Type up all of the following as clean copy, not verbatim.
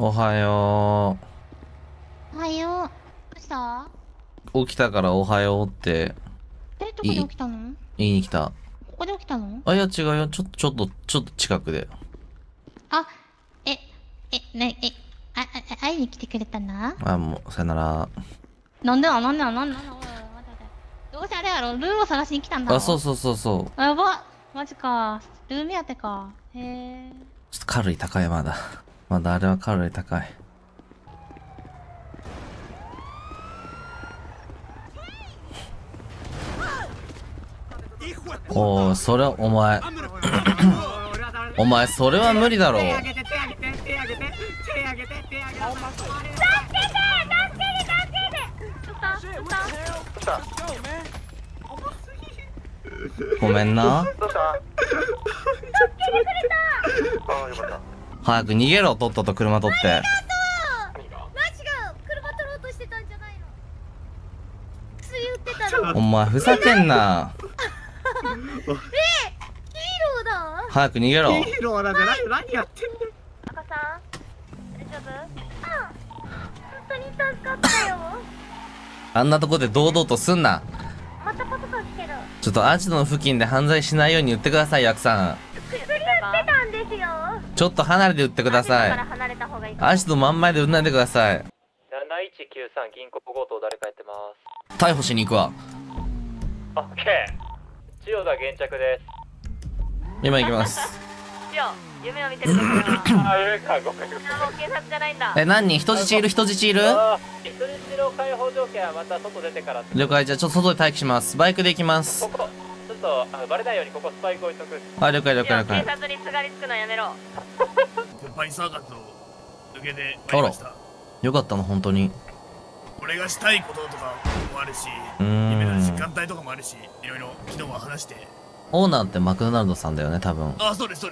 おはよう。おはよう。どうした？起きたからおはようって。え、どこで起きたの？言いに来た。ここで起きたの？あ、いや違うよ。ちょっと近くで。あ、会いに来てくれたな。あ、もうさよなら。なんでなの。どうせあれやろ、ルーを探しに来たんだろ。あ、そう。やば、マジか。ルー目当てか。へえ。ちょっとカロリー高いまだ。まだあれはカロリー高い。おお、それはお前お前それは無理だろう。ごめんな。どうした？あ、よかった。早く逃げろ、とっとと車取って。ありがとう。マジか、車取ろうとしてたんじゃないの？薬売ってたの？お前ふざけんな。え、ヒーローだ。早く逃げろ。ヒーローなんて何やってんの？赤さん、大丈夫？うん、本当に助かったよ。あんなとこで堂々とすんな。またパトカー来てる。ちょっとアジトの付近で犯罪しないように言ってください、ヤクさん。ちょっと離れて打ってください。足と真ん前で打んないでください。7193銀行強盗誰かやってます。逮捕しに行くわ。オッケー。千代田現着です。今行きます。千代、夢を見てる。あ、夢か、ごめん。警察じゃないんだ。え、何人？人質いる？人質の解放条件はまた外出てから。了解、じゃあちょっと外で待機します。バイクで行きます。ここちょっとバレないようにここスパイク置いとく。あ、了解。警察にすがりつくのやめろ。コンパイサーガット抜けてまいりました。よかったの、本当に。俺がしたいこととかもあるし、夢の時間帯とかもあるし、いろいろ昨日は話して。オーナーってマクドナルドさんだよね、多分。あ、そうです、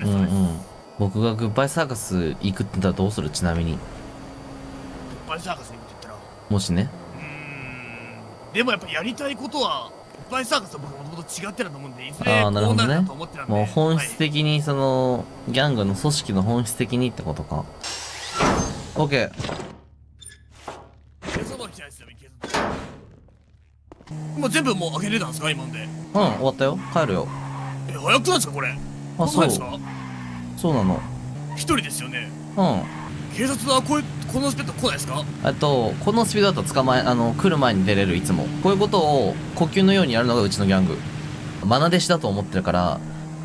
僕がグッバイサーカス行くって言ったらどうする？ちなみにグッバイサーカス行くって言ったら、もしね、でもやっぱやりたいことはグッバイサーカスと僕も違ってると思うんで、いずれこうなるなと思ってたんで。もう本質的にその、はい、ギャングの組織の本質的にってことか。オッケー。もう全部もう開けれたんですか今んで？うん、終わったよ。帰るよ。え、早くないですかこれ？あ、そうですか。そうなの。一人ですよね。うん。警察はこのスピード来ないですか？このスピードだと来る前に出れる。いつもこういうことを呼吸のようにやるのがうちのギャング。マナ弟子だと思ってるから、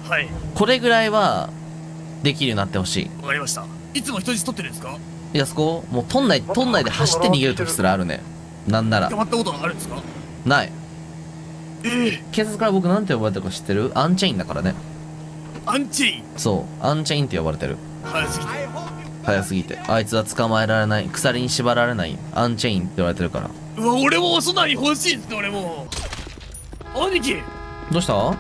はい、これぐらいはできるようになってほしい。わかりました。いつも人質取ってるんですか？いや、そこもう取んないで走って逃げる時すらあるね。なんなら。捕まったことあるんですか？ない。警察から僕なんて呼ばれてるか知ってる？アンチェインだからね。アンチェイン？そう、アンチェインって呼ばれてる。早すぎてあいつは捕まえられない、鎖に縛られない、アンチェインって言われてるから。うわ、俺もそんなに欲しいっすね。俺も兄貴どうした？あ、も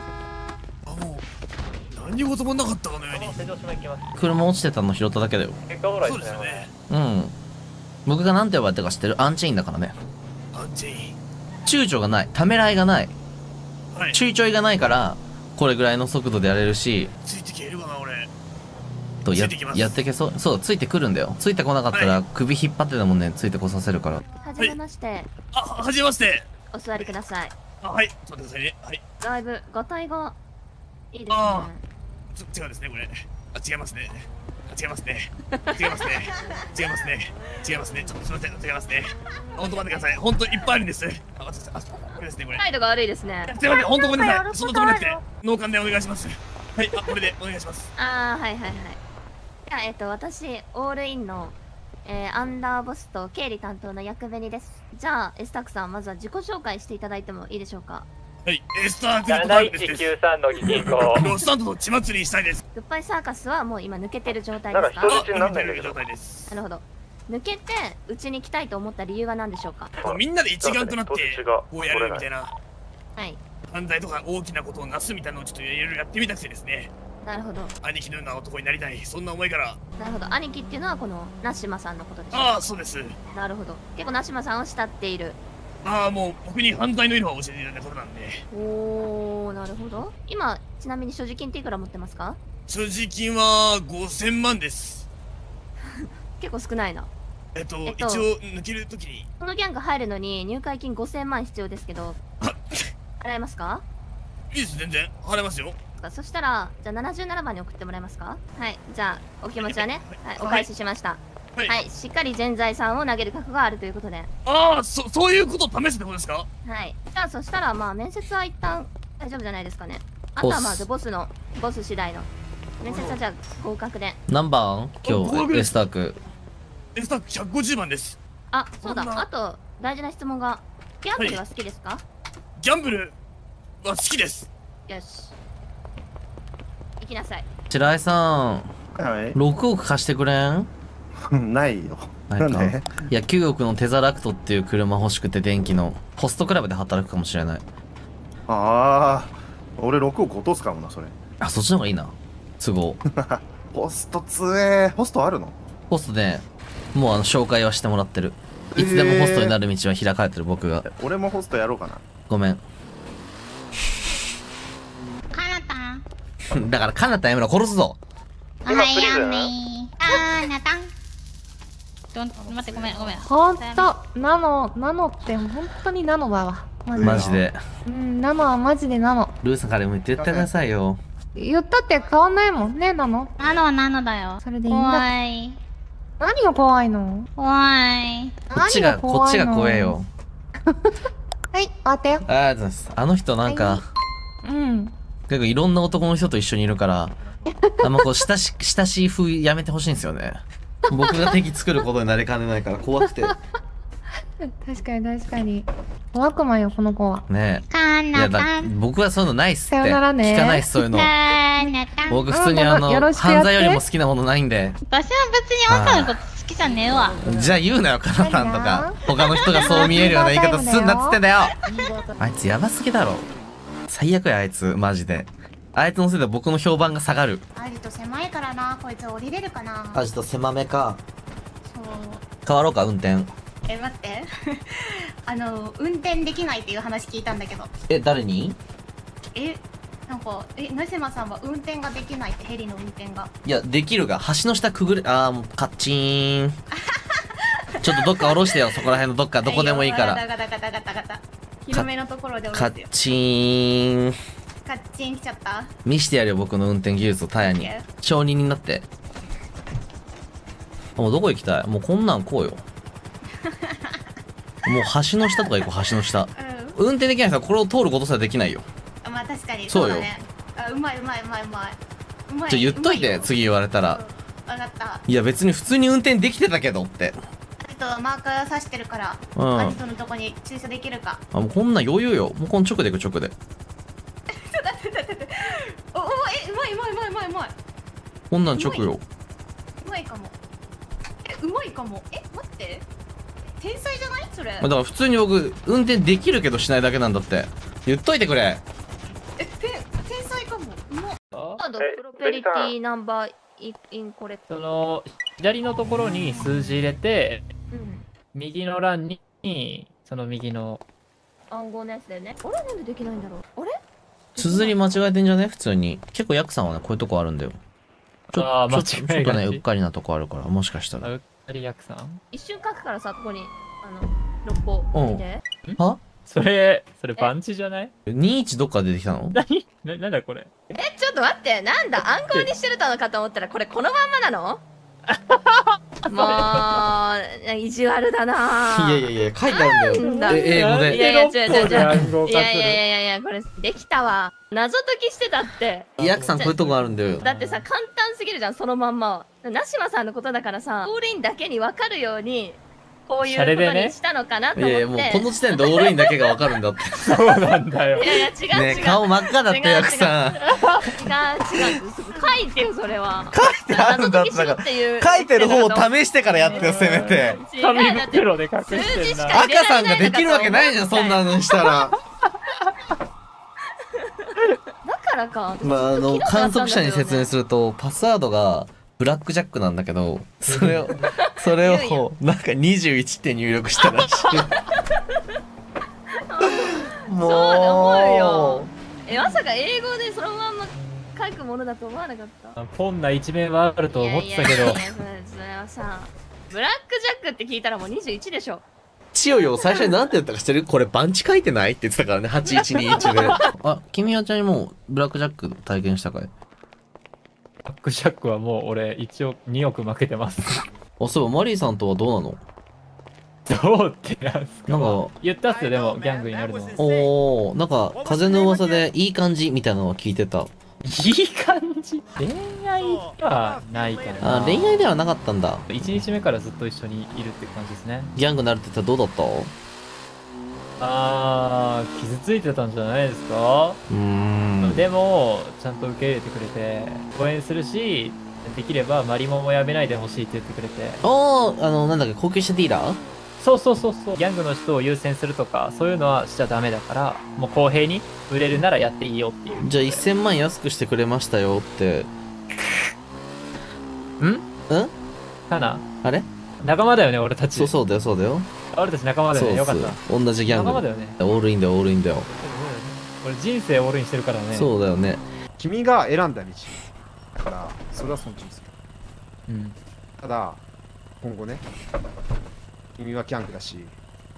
う何事もなかったかのように。車落ちてたの拾っただけだよ。そうですよね。うん、僕が何て呼ばれてるか知ってる？アンチェインだからね。アンチェイン。躊躇がない、ためらいがない、はい、躊躇がないからこれぐらいの速度でやれるし、ついてけるかな俺と。やってけそう。そう、ついてくるんだよ。ついてこなかったら首引っ張ってたもんね。ついてこさせるから。はじめまして。あ、はじめまして。お座りください。あ、はい、座ってくださいね。はい、だいぶご対応いいですね。ああ、違うですねこれ。あ、違いますね。ちょっとすみません、違いますね。本当待ってください。本当いっぱいあるんです。あ、これですねこれ。態度が悪いですね。すみません、本当ごめんなさい。そのとめなくて脳幹でお願いします。はい、あ、これでお願いします。ああ、はい。じゃあ、私、オールインの、アンダーボスと経理担当の役紅です。じゃあ、エスタークさん、まずは自己紹介していただいてもいいでしょうか。はい、エスタークさんです。7193の銀行。ロスタンドの血祭りしたいです。グッバイサーカスはもう今抜けてる状態ですか？人質になってる状態です。なるほど。抜けて、うちに来たいと思った理由は何でしょうか？みんなで一丸となって、こうやるみたいな。はい。犯罪とか大きなことをなすみたいなのをちょっといろいろやってみたくてですね。なるほど。兄貴のような男になりたい、そんな思いから。なるほど。兄貴っていうのはこのナシマさんのことですか？ああ、そうです。なるほど。結構ナシマさんを慕っている。ああ、もう僕に犯罪の色を教えていただいたことなんで。おお、なるほど。今ちなみに所持金っていくら持ってますか？所持金は5000万です。結構少ないな。一応抜けるときにこのギャング入るのに入会金5000万必要ですけど払えますか？いいです、全然払えますよ。そしたらじゃあ77番に送ってもらえますか？はい、じゃあお気持ちはね、はい、お返ししました。はい、はい、しっかり全財産を投げる覚悟があるということで。ああ、そういうことを試すってことですか？はい、じゃあそしたらまあ面接は一旦大丈夫じゃないですかね。あとはまずボス次第の面接はじゃあ合格で。何番？今日エスターク150番です。あ、そうだ、あと大事な質問が、ギャンブルは好きですか？ギャンブルは好きです。よし、行きなさい。白井さん、はい、6億貸してくれん？ないよ。なんで？いや、9億のテザラクトっていう車欲しくて、電気のホストクラブで働くかもしれない。ああ、俺6億落とすかもな、それ。あ、そっちの方がいいな、都合。ホスト強え。ホストあるの？ホストね、もう紹介はしてもらってる。いつでもホストになる道は開かれてる、僕が。俺もホストやろうかな。ごめん。かなたんだから、かなたんやめろ、殺すぞ。はい、やめー。かなたん。待って、ごめんごめん。ほんとナノって本当にナノだわ。マジで。うん、ナノはマジでナノ。ルーさんからも言ってくださいよ。言ったって変わんないもんね、ナノ。ナノはナノだよ。それでいいんだ。怖い。何が怖いの？怖い。こっちが怖えよ。はい、終わったよ。ありがとうございます。あの人なんか、うん。結構いろんな男の人と一緒にいるから、あんまこう親しい風やめてほしいんですよね。僕が敵作ることになりかねないから怖くて。確かに確かに。怖くないよ、この子は。ねえ。いやだ、僕はそういうのないっすって。聞かないっす、そういうの。僕普通に犯罪よりも好きなものないんで。私は別に女の子好きじゃねえわ。じゃあ言うなよ、かなたんとか。他の人がそう見えるような言い方すんなっつってんだよ。あいつやばすぎだろ。最悪や、あいつ、マジで。あいつのせいで僕の評判が下がる。アジト狭いからな、こいつ降りれるかな。アジト狭めか。そう。変わろうか、運転。え、待って。運転できないっていう話聞いたんだけど。え、誰に？え、なんか、野島さんは運転ができないって、ヘリの運転が。いや、できるが、橋の下くぐれ、あー、もうカッチーン。ちょっとどっか下ろしてよ、そこら辺のどっか、どこでもいいから。ガタガタガタガタガタ。広めのところで降りてよ。カッチーン。カッチン来ちゃった。見してやるよ、僕の運転技術をタヤに。証人になって。もうどこ行きたい？もうこんなんこうよ。もう橋の下とか行こう、橋の下。うん、運転できない人はこれを通ることさえできないよ。まあ確かにそうだね。そうよ。あ、うまいうまいうまいうまいうまい。じゃあ言っといて、次言われたら。分かった。いや別に普通に運転できてたけどって。あとマーカー刺してるから、あの人のとこに駐車できるか。あ、もうこんなん余裕よ。もうこの直で行く、直で。こんなん直よ。うまいかも。え、うまいかも。え、待って。天才じゃないそれ。だから普通に僕、運転できるけどしないだけなんだって。言っといてくれ。え、天才かも。うまい。プロペリティナンバーインコレクト。左のところに数字入れて、右の欄に、その右の暗号のやつだよね。あれ、なんでできないんだろう。あれ綴り間違えてんじゃね普通に。結構ヤクさんはね、こういうとこあるんだよ。ちょっとね、うっかりなとこあるから、もしかしたら。うっかりやくさん一瞬書くからさ、ここに、6個見て。はそれ、バンチじゃない ?21 どっから出てきたの？なんだこれ。え、ちょっと待って、なんだ、暗号にしてたのかと思ったら、これ、このまんまなの？もう、意地悪だな。いやいやいや、書いてあるんだよ。英語で。いやいや、これ、できたわ。謎解きしてたって。ヤクさん、こういうとこあるんだよ。だってさ、簡単すぎるじゃん、そのまんま。なしまさんのことだからさ、オールインだけに分かるように、こういうことにしたのかなと思って。いやいや、もうこの時点でオールインだけが分かるんだって。そうなんだよ。いやいや、違う。ね、顔真っ赤だった、ヤクさん。違う。書いてよ、それは。書いてあるんだったから。書いてる方を試してからやってよ、せめて。紙袋で隠してんだ。赤さんができるわけないじゃん、そんなのしたら。だからか。まあ、観測者に説明すると、パスワードがブラックジャックなんだけど、それを、なんか21って入力したらしい。もう。そう思うよ。え、まさか英語でそのまんま書くものだと思わなかった。ポンな一面はあると思ってたけど。それはさ、ブラックジャックって聞いたらもう21でしょ。千代よ最初に何て言ったかしてる？これ番地書いてないって言ってたからね、8121で。あ、君はちなみにもうブラックジャック体験したかい？ブラックジャックはもう俺1億2億負けてます。あ、そう、マリーさんとはどうなの？どうってなんすか？なんか言ったっすよ、でもギャングになるの。おお、なんか風の噂でいい感じみたいなのは聞いてた。いい感じ。恋愛ではないかな。あ、恋愛ではなかったんだ。1日目からずっと一緒にいるって感じですね。ギャングになるって言ったらどうだった？あー、傷ついてたんじゃないですか？でもちゃんと受け入れてくれて応援するし、できればマリモもやめないでほしいって言ってくれて。おー、なんだっけ、高級車ディーラー？そうそうそうそう、ギャングの人を優先するとかそういうのはしちゃダメだから、もう公平に売れるならやっていいよっていう。じゃあ1000万安くしてくれましたよってんかな。あれ仲間だよね俺たち。そうそうだよ、そうだよ、俺たち仲間だよね。よかった、同じギャング仲間だよね。オールインだよ、オールインだよ。俺人生オールインしてるからね。そうだよね。君が選んだ道だからそれは尊重する。うん、ただ今後ね、君はキャンクだし、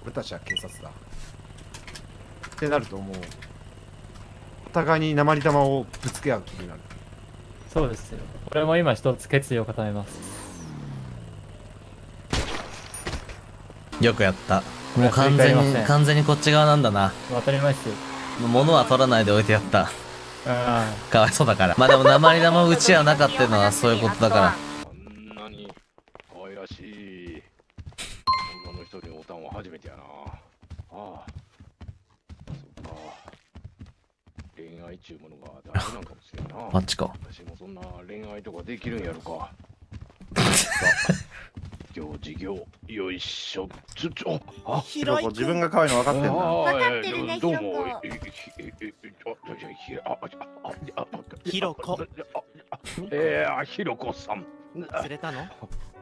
俺たちは警察だ。ってなるともう、お互いに鉛玉をぶつけ合う気になる。そうですよ。俺も今一つ決意を固めます。よくやった。もう完全にこっち側なんだな。当たり前ですよ。物は取らないで置いてやった。かわいそうだから。まあでも鉛玉うちはなかったのはそういうことだから。初めてやな。ああ、そっか。恋愛ちゅうものが大事なんかもしれんな。マッチか。私もそんな恋愛とかできるんやろか。行事業よいしょ。あ、ひろこ自分が可愛いの分かってんだ。分かってるね、ひろこ。ひろこ。ひろこさん。釣れたの？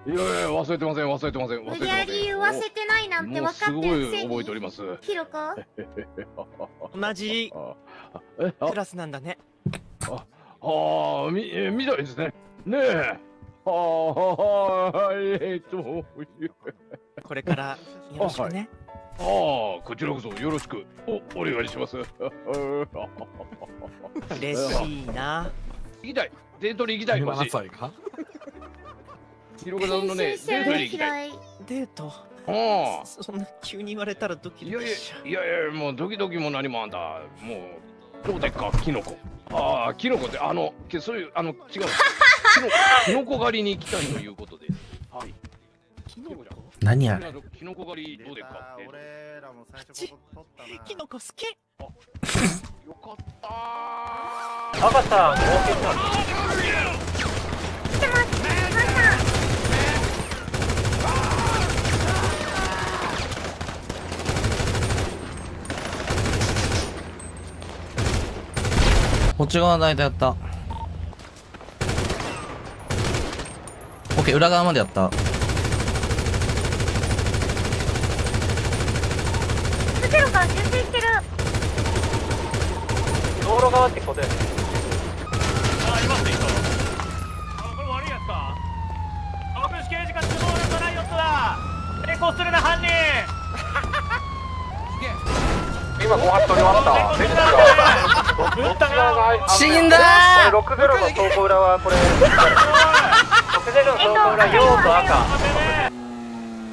いやいや忘れてません、忘れてません、忘れてません。無理やり言わせてないなんて分かってるくせに。すごい覚えております。ひろこ。同じクラスなんだね。ああ、みたいですね。ねえ。はい、これからよろしくね。ああ、こちらこそよろしくお願いします。嬉しいな。行きたい。デートに行きたい。17歳か。ひろこさんのね、デートに行きたい。デート？ああ。そんな急に言われたらドキドキしちゃう。いやいやいや、もうドキドキも何もあんだ。もう、どうでっか、キノコ。ああ、キノコって、そういう、違う。キノコ狩りに行きたいということで。はい。キノコ？何やる？キノコ狩りどうでっか。俺らも最初ここ取ったな。キノコ好き。よかったー。赤さん、冒険だ。来てます。こっち側の間やった。オッケー、裏側までやった。ゼロが全然いってる。道路側ってことだよね。ああ、いますね、人。あ、これ悪いやつか。青くし刑事が都合の取らないやつだ。抵抗するな、犯人。今ご飯取り終わった。死んだー。60の倉庫裏はこれ60の倉庫裏、用と赤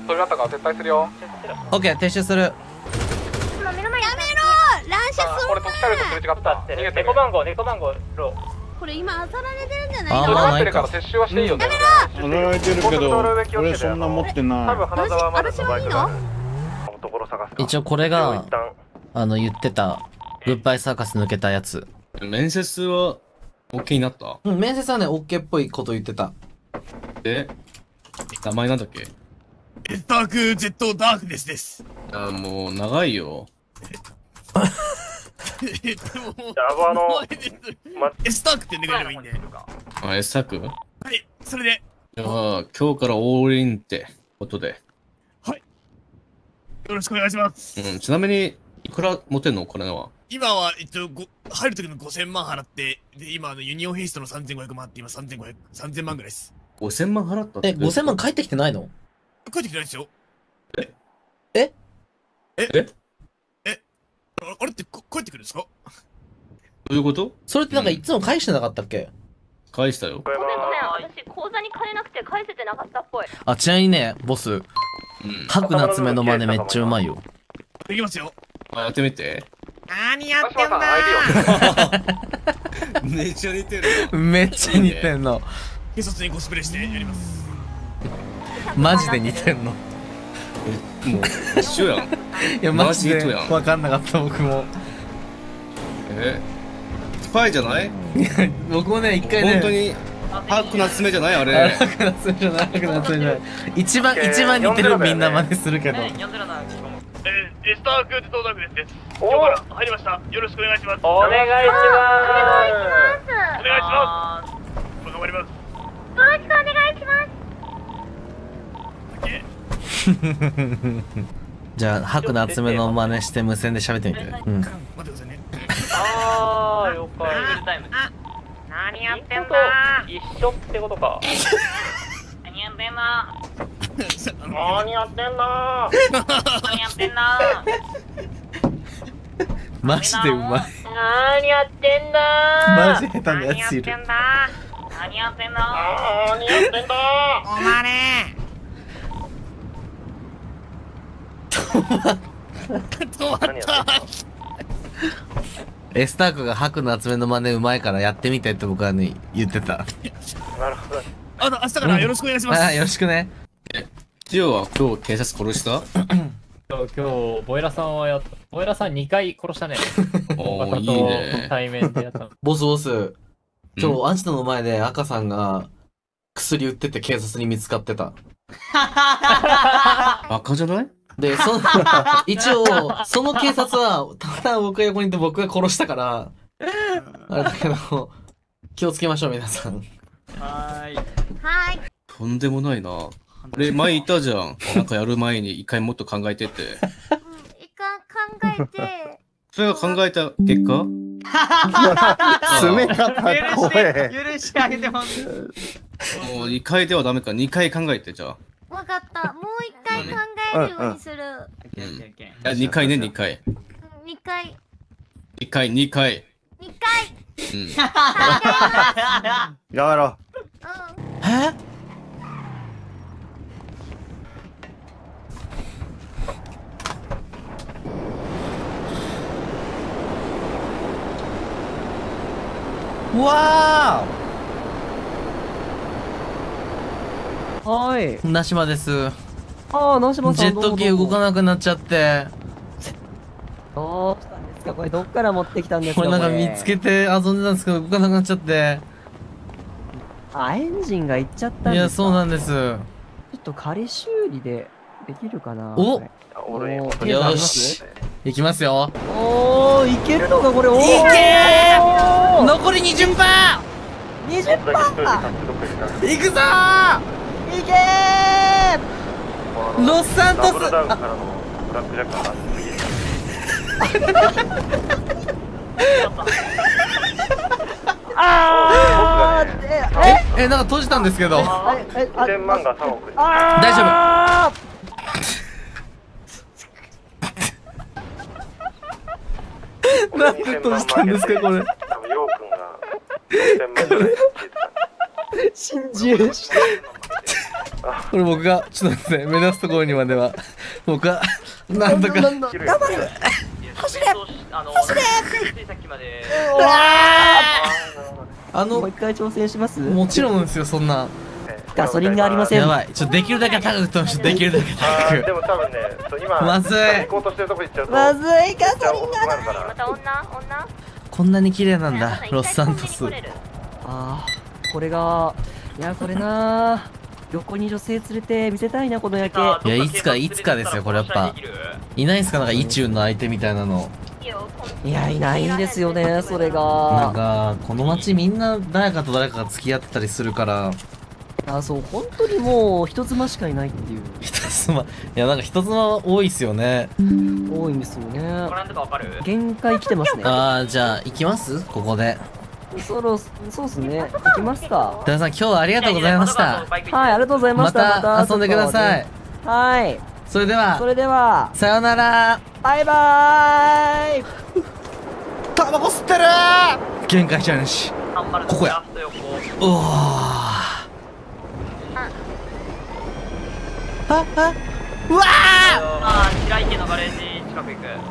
それだったから撤退するよ。オッケー、撤収する。やめろ、乱射するな。これ特殊ルートすれ違った。猫番号、猫番号ロー。これ今あさられてるんじゃない？あ、まあないか。やめろ。やられてるけど俺そんな持ってない。私はいいの？一応これが言ってたグッバイサーカス抜けたやつ。面接は OK になった？うん、面接はね OK っぽいこと言ってた。名前なんだっけ？ダークジェットダークネスです。あ、もう長いよ。でもSタークってんでくれればいいんで。あ、Sターク？はい、それでじゃあ今日からオールインってことで。はい、よろしくお願いします。うん、ちなみにいくら持てんの？これは今は、入る時の5000万払って、で、今、ユニオンヘイストの3500万あって、今3500、3000万ぐらいです。5000万払ったって？え、5000万返ってきてないの？帰ってきてないですよ。えあれって帰ってくるんですか？どういうこと？それってなんかいつも返してなかったっけ？返したよ。ごめんごめん、私口座に金なくて返せてなかったっぽい。あ、ちなみにね、ボス、白夏目の真似めっちゃうまいよ。できますよ。やってみて。何やってんだ。めっちゃ似てる。めっちゃ似てんの。警察にコスプレしてやります。マジで似てんの。もう一緒やん。いやマジで分かんなかった僕も。スパイじゃない？僕もね一回ね。本当に白夏目じゃないあれ。白夏目じゃない白夏目じゃない。一番似てるみんな真似するけど。スターク東大学です。今日から入りました。よろしくお願いします。お願いします。お願いします。頑張ります。よろしくお願いします。じゃあ白夏目の真似して無線で喋ってみて。うん。待ってくださいね。ああ、了解。何やってんだ。一緒ってことか。何やってんだ。何やってんだ。何やってんだ。マジでうまい。何やってんだ。マジ下手なやついる。何やってんだ。何やってんだ。お前ね。止まった。エスタークが白夏目の真似うまいからやってみてって僕はね言ってた。なるほど。明日からよろしくお願いします。よろしくね。ジオは今日警察殺した？今日ボエラさんはやった。ボエラさん2回殺したね。おおいいね。対面でやった。ボス。今日アジトの前で赤さんが薬売ってて警察に見つかってた。赤じゃない？で、一応、その警察は、ただ僕が横にいて僕が殺したから、あれだけど、気をつけましょう、皆さん。はーい。とんでもないな。俺、前いたじゃん。なんかやる前に一回もっと考えてって。考えて。それが考えた結果冷たかった声。許してあげてます。もう2回ではダメか、2回考えて、じゃあ。わかった。もう1回考えるようにする。2回ね、2回。2回。2回。うん。やめろ。え？わー！はい、なしまです。ああ、なしまさん。ジェット機動かなくなっちゃって。どうしたんですか、これどっから持ってきたんですか。これなんか見つけて遊んでたんですけど、動かなくなっちゃって。あ、エンジンがいっちゃったんですか。いや、そうなんです。ちょっと仮修理で、できるかな。お。よし。いきますよ。おお、いけるのか、これ。いけー。残り20%。20%。いくぞー。いけー！ロサントス。あー！なんか閉じたんですけど。1000万が3億。大丈夫。なんで閉じたんですかこれ。信じる。これ僕がちょっとですね、目指すところにまでは僕はなんとか頑張る。走れ。もう一回挑戦します。もちろんですよ。そんなガソリンがありません。やばい。ちょっとできるだけ高く飛ばして、できるだけ高く。でも多分ね、今まずい。まずいガソリンがない。また女。こんなに綺麗なんだロスサントス。ああ、これがいやこれな。横に女性連れて見せたいなこの夜景。いやいつかですよこれ。やっぱいないですか、なんか意中の相手みたいなの。いやいないんですよねそれが。なんかこの街みんな誰かと誰かが付き合ってたりするから。あ、そう本当にもう人妻しかいないっていう。いやなんか人妻多いっすよね。多いんですよね。限界来てますね。ああ、じゃあ行きます。ここでそうっすね。行きますか。旦那さん今日はありがとうございました。はい、ありがとうございました。また遊んでください。はい、それではさよなら、バイバーイ。タバコ吸ってるー。限界チャレンジ、ここや。おお、あ、うわー。あ、白池のガレージ近く行く。